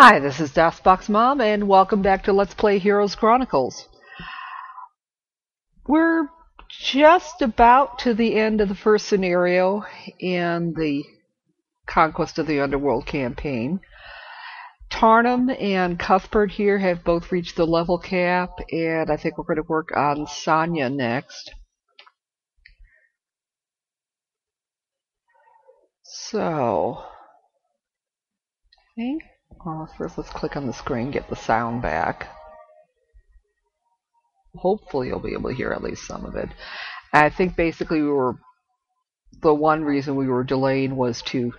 Hi, this is DOSBoxMom, and welcome back to Let's Play Heroes Chronicles. We're just about to the end of the first scenario in the Conquest of the Underworld campaign. Tarnum and Cuthbert here have both reached the level cap, and I think we're going to work on Sanya next. So, I think... Well, first let's click on the screen, get the sound back. Hopefully you'll be able to hear at least some of it. I think basically the one reason we were delayed was to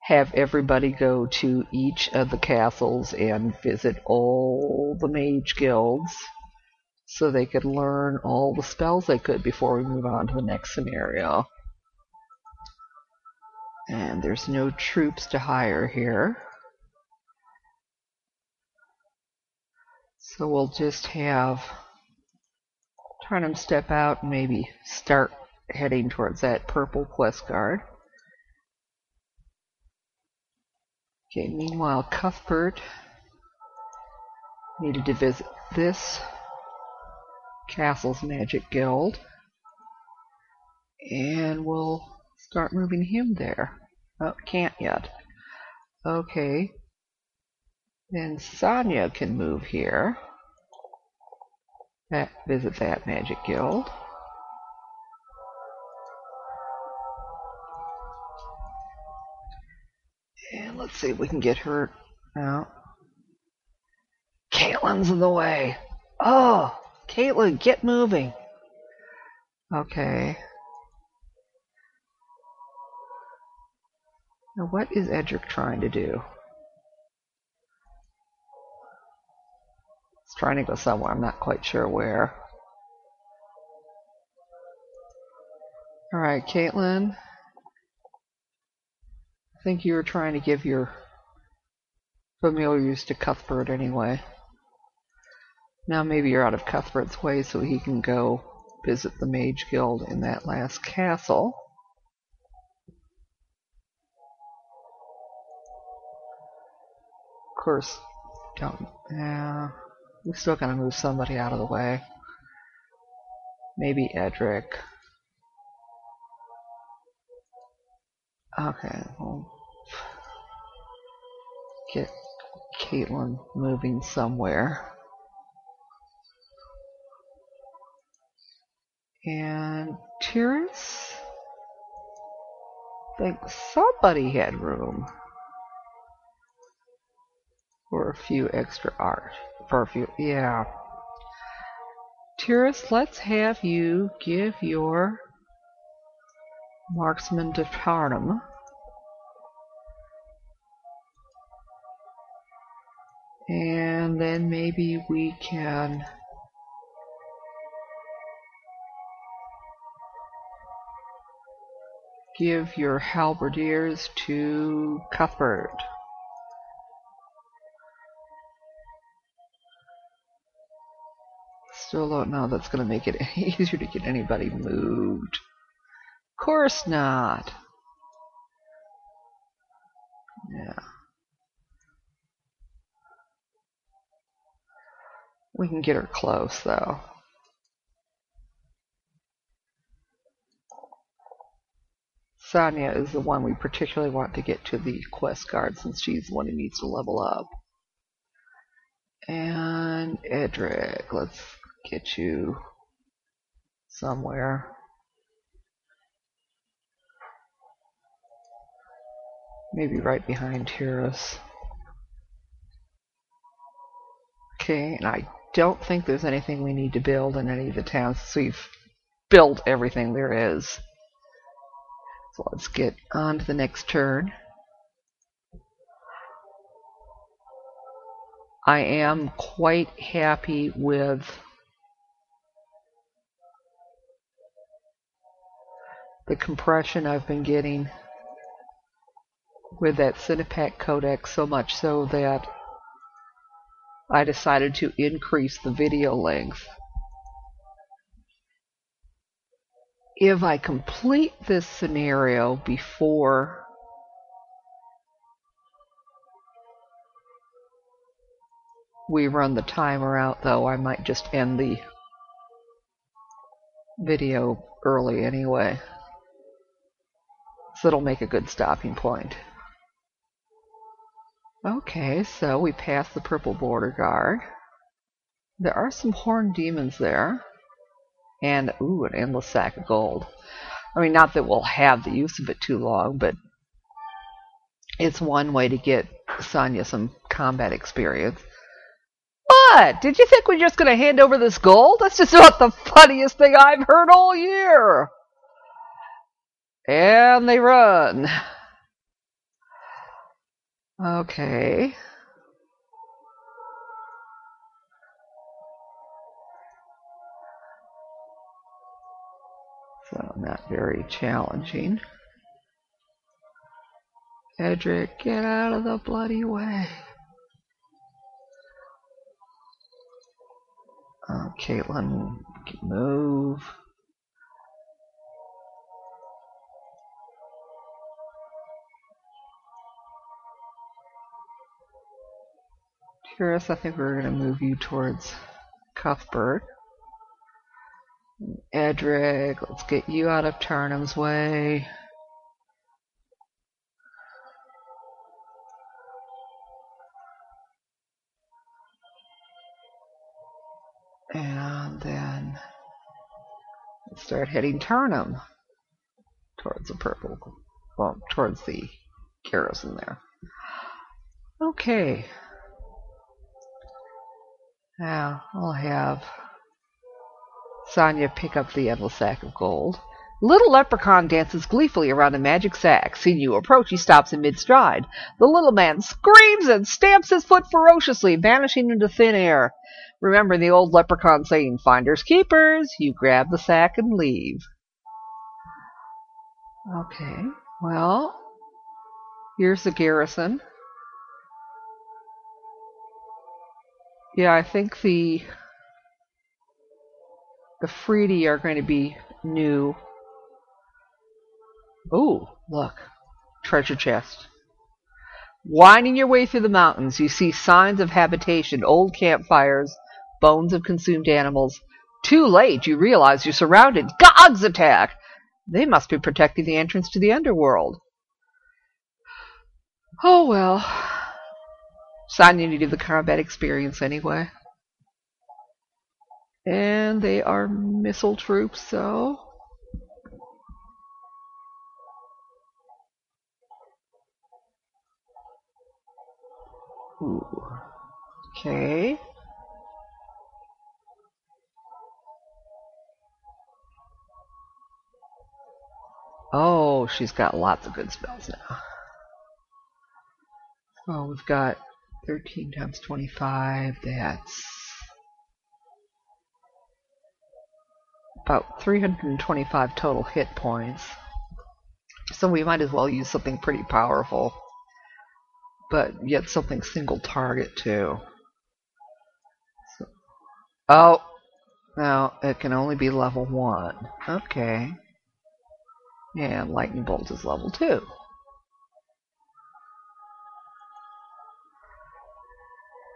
have everybody go to each of the castles and visit all the mage guilds so they could learn all the spells they could before we move on to the next scenario. And there's no troops to hire here. So we'll just have Tarnum step out and maybe start heading towards that purple quest card. Okay, meanwhile Cuthbert needed to visit this castle's magic guild. And we'll start moving him there. Oh, can't yet. Okay. Then Sanya can move here. Visit that magic guild. And let's see if we can get her out. Caitlyn's in the way. Oh, Caitlyn, get moving. Okay. Now what is Edric trying to do? Trying to go somewhere, I'm not quite sure where. Alright, Caitlyn. I think you were trying to give your familiars to Cuthbert anyway. Now maybe you're out of Cuthbert's way so he can go visit the Mage Guild in that last castle. Of course, don't... We're still going to move somebody out of the way. Maybe Edric. Okay, we'll get Caitlyn moving somewhere. And Tyrus? I think somebody had room for a few extra art. Yeah. Tyrus, let's have you give your marksman to Tarnum. And then maybe we can give your halberdiers to Cuthbert. Still don't know that's going to make it easier to get anybody moved. Of course not. Yeah. We can get her close though. Sanya is the one we particularly want to get to the quest guard since she's the one who needs to level up. And Edric, let's get you somewhere. Maybe right behind Heroes. Okay, and I don't think there's anything we need to build in any of the towns. So we've built everything there is. So let's get on to the next turn. I am quite happy with the compression I've been getting with that Cinepak codec, so much so that I decided to increase the video length. If I complete this scenario before we run the timer out, though, I might just end the video early anyway. So it'll make a good stopping point. Okay, so we passed the purple border guard. There are some horned demons there. And, ooh, an endless sack of gold. I mean, not that we'll have the use of it too long, but it's one way to get Sanya some combat experience. What? Did you think we were just going to hand over this gold? That's just about the funniest thing I've heard all year. And they run. Okay. So not very challenging. Edric, get out of the bloody way. Caitlyn, move. Kurus, I think we're going to move you towards Cuthbert. Edric, let's get you out of Tarnum's way. And then let's start heading Tarnum towards the purple, well, towards the garrison there. Okay. Now I'll have Sanya pick up the endless sack of gold. Little leprechaun dances gleefully around a magic sack. Seeing you approach, he stops in mid-stride. The little man screams and stamps his foot ferociously, vanishing into thin air. Remember the old leprechaun saying, finders keepers, you grab the sack and leave. Okay, well, here's the garrison. Yeah, I think the Freedy are going to be new. Ooh, look. Treasure chest. Winding your way through the mountains, you see signs of habitation, old campfires, bones of consumed animals. Too late, you realize you're surrounded. Gogs attack! They must be protecting the entrance to the underworld. Oh, well. Sanya needed the combat experience anyway. And they are missile troops, so... Ooh. Okay. Oh, she's got lots of good spells now. Well, we've got 13 times 25. That's about 325 total hit points. So we might as well use something pretty powerful. But yet something single target too. So, oh, now it can only be level 1. Okay. And lightning bolt is level 2.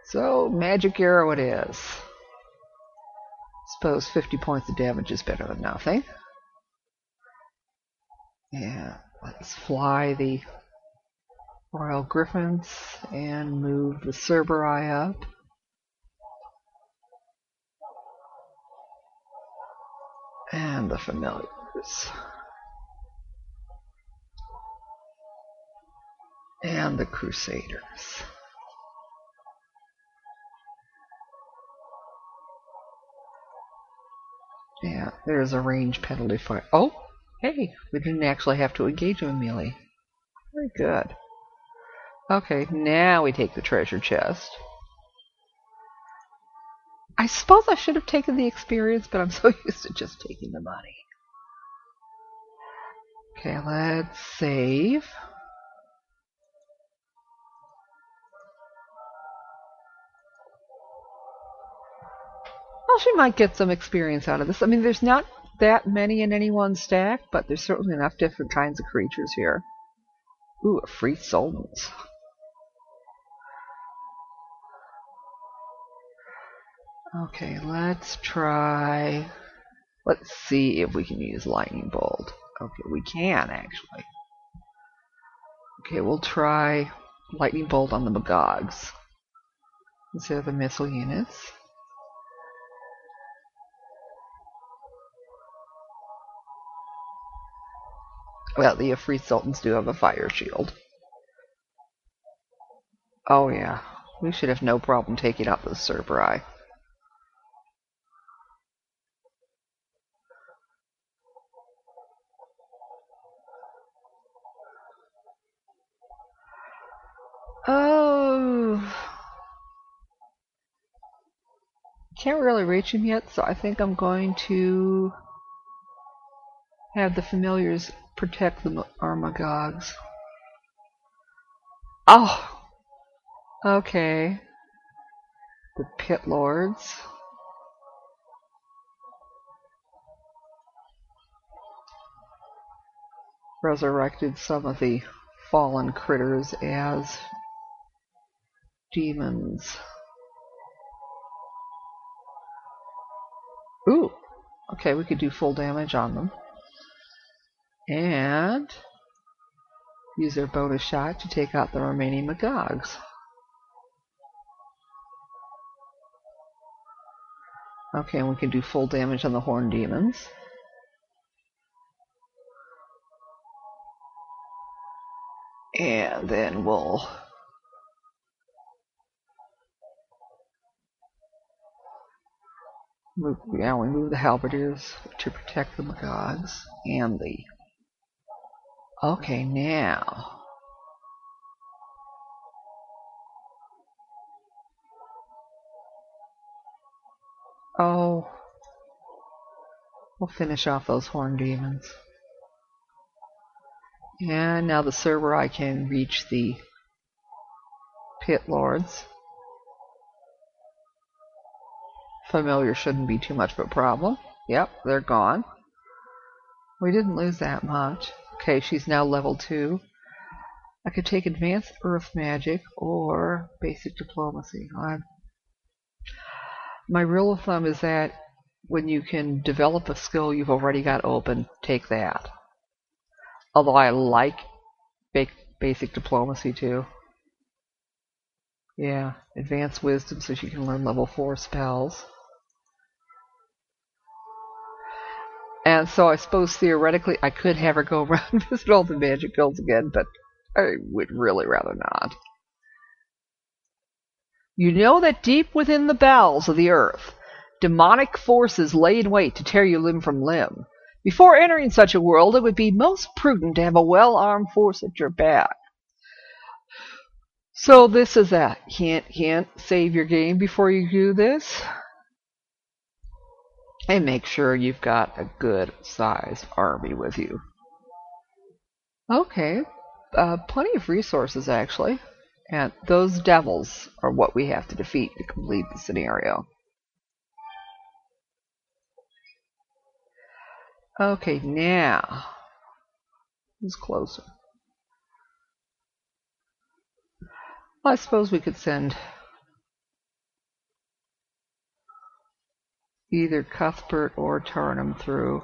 So magic arrow it is. Suppose 50 points of damage is better than nothing. Yeah, let's fly the Royal Griffins and move the Cerberi up. And the Familiars. And the Crusaders. Yeah, there's a range penalty for it. Oh, hey, we didn't actually have to engage him immediately. Very good. Okay, now we take the treasure chest. I suppose I should have taken the experience, but I'm so used to just taking the money. Okay, let's save. Well, she might get some experience out of this. I mean, there's not that many in any one stack, but there's certainly enough different kinds of creatures here. Ooh, Afri-Sultans. Okay, let's try... Let's see if we can use Lightning Bolt. Okay, we can, actually. Okay, we'll try Lightning Bolt on the Magogs. These are the missile units. Well, the Afri-Sultans do have a fire shield. Oh yeah, we should have no problem taking out the Cerberi. Oh, can't really reach him yet, so I think I'm going to have the familiars protect the Armagogues. Oh! Okay. The Pit Lords. Resurrected some of the fallen critters as demons. Ooh! Okay, we could do full damage on them. And use their bonus shot to take out the remaining Magogs. Okay, and we can do full damage on the Horned demons. And then we'll move, now we move the Halberdiers to protect the Magogs and the... Okay, now we'll finish off those Horned demons. And now the Cerberi can reach the Pit Lords. Familiar shouldn't be too much of a problem. Yep, they're gone. We didn't lose that much. Okay, she's now level 2. I could take Advanced Earth Magic or Basic Diplomacy. My rule of thumb is that when you can develop a skill you've already got open, take that. Although I like Basic Diplomacy too. Yeah, Advanced Wisdom so she can learn level 4 spells. And so I suppose theoretically I could have her go around and visit all the magic guilds again, but I would really rather not. You know that deep within the bowels of the earth, demonic forces lay in wait to tear you limb from limb. Before entering such a world, it would be most prudent to have a well-armed force at your back. So this is that. Hint, save your game before you do this. And make sure you've got a good sized army with you. Okay, plenty of resources actually. And those devils are what we have to defeat to complete the scenario. Okay, now who's closer? Well, I suppose we could send either Cuthbert or Tarnum through.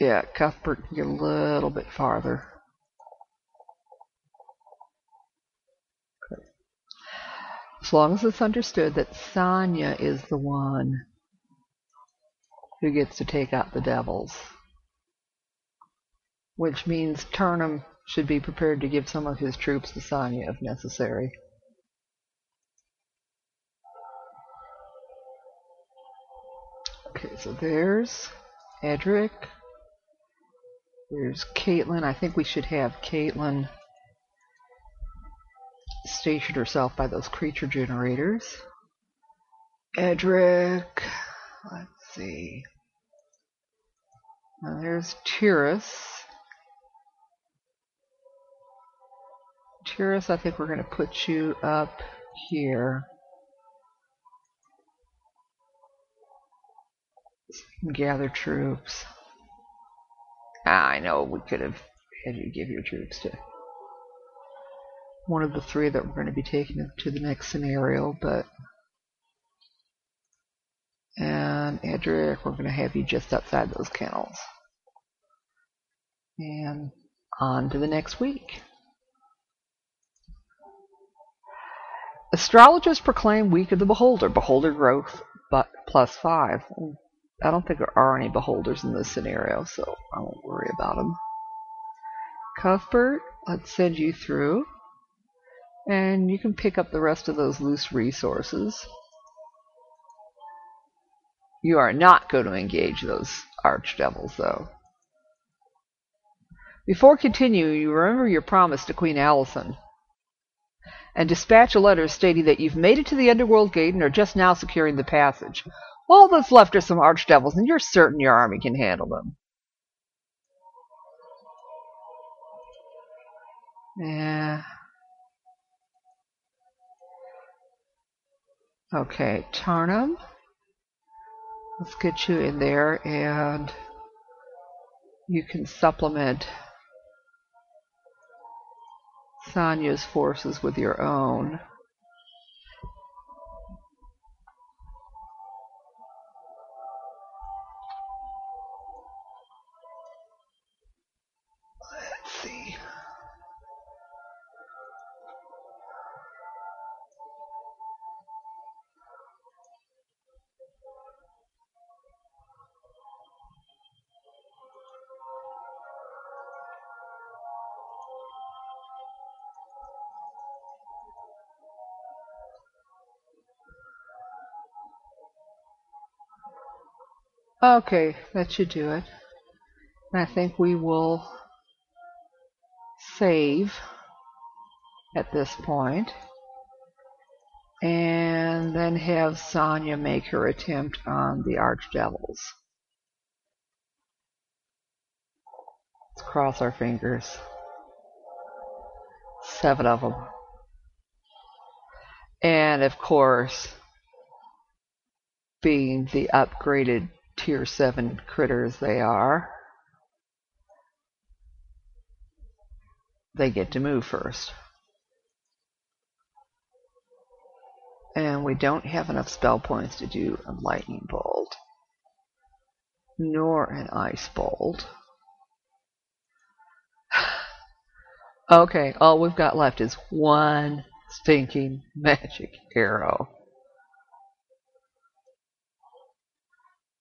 Yeah, Cuthbert can get a little bit farther. Okay. As long as it's understood that Sanya is the one who gets to take out the devils, which means Tarnum should be prepared to give some of his troops to Sanya if necessary. Okay, so there's Edric. There's Caitlyn. I think we should have Caitlyn station herself by those creature generators. Edric. Let's see. Now there's Kurus. Curious, I think we're going to put you up here. Gather troops. I know we could have had you give your troops to one of the three that we're going to be taking to the next scenario, but... And Edric, we're going to have you just outside those kennels. And on to the next week. Astrologers proclaim week of the Beholder. Beholder growth but +5. I don't think there are any Beholders in this scenario, so I won't worry about them. Cuthbert, let's send you through. And you can pick up the rest of those loose resources. You are not going to engage those Archdevils, though. Before continuing, you remember your promise to Queen Allison, and dispatch a letter stating that you've made it to the Underworld Gate and are just now securing the passage. All that's left are some Archdevils, and you're certain your army can handle them. Yeah. Okay, Tarnum. Let's get you in there, and you can supplement Sanya's forces with your own. Let's see. Okay, that should do it. And I think we will save at this point, and then have Sanya make her attempt on the Archdevils. Let's cross our fingers. 7 of them. And of course, being the upgraded Tier 7 critters they are, they get to move first. And we don't have enough spell points to do a lightning bolt, nor an ice bolt. Okay, all we've got left is one stinking magic arrow.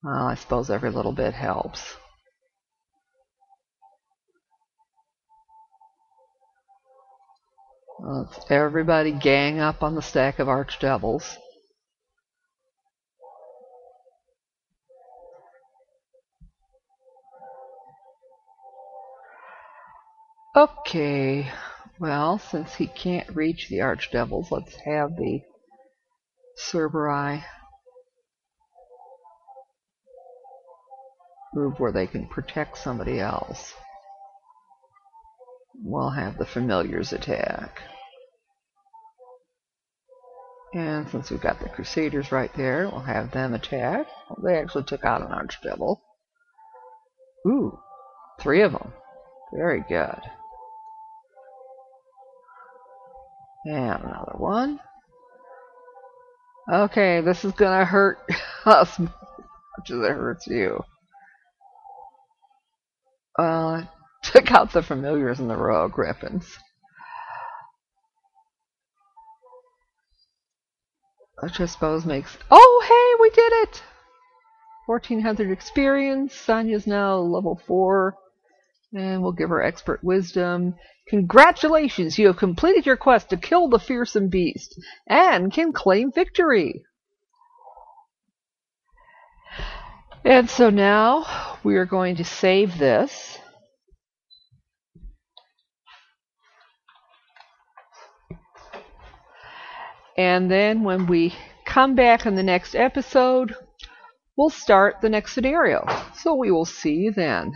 Well, I suppose every little bit helps. Let's everybody gang up on the stack of Archdevils. Okay, well, since he can't reach the Archdevils, let's have the Cerberi move where they can protect somebody else. We'll have the familiars attack. And since we've got the Crusaders right there, we'll have them attack. Well, they actually took out an Archdevil. Ooh, 3 of them. Very good. And another one. Okay, this is gonna hurt us as much as it hurts you. Took out the familiars and the royal griffins. Which I suppose makes... Oh, hey, we did it! 1400 experience. Sanya's now level 4. And we'll give her expert wisdom. Congratulations! You have completed your quest to kill the fearsome beast and can claim victory! And so now we are going to save this. And then when we come back in the next episode, we'll start the next scenario. So we will see you then.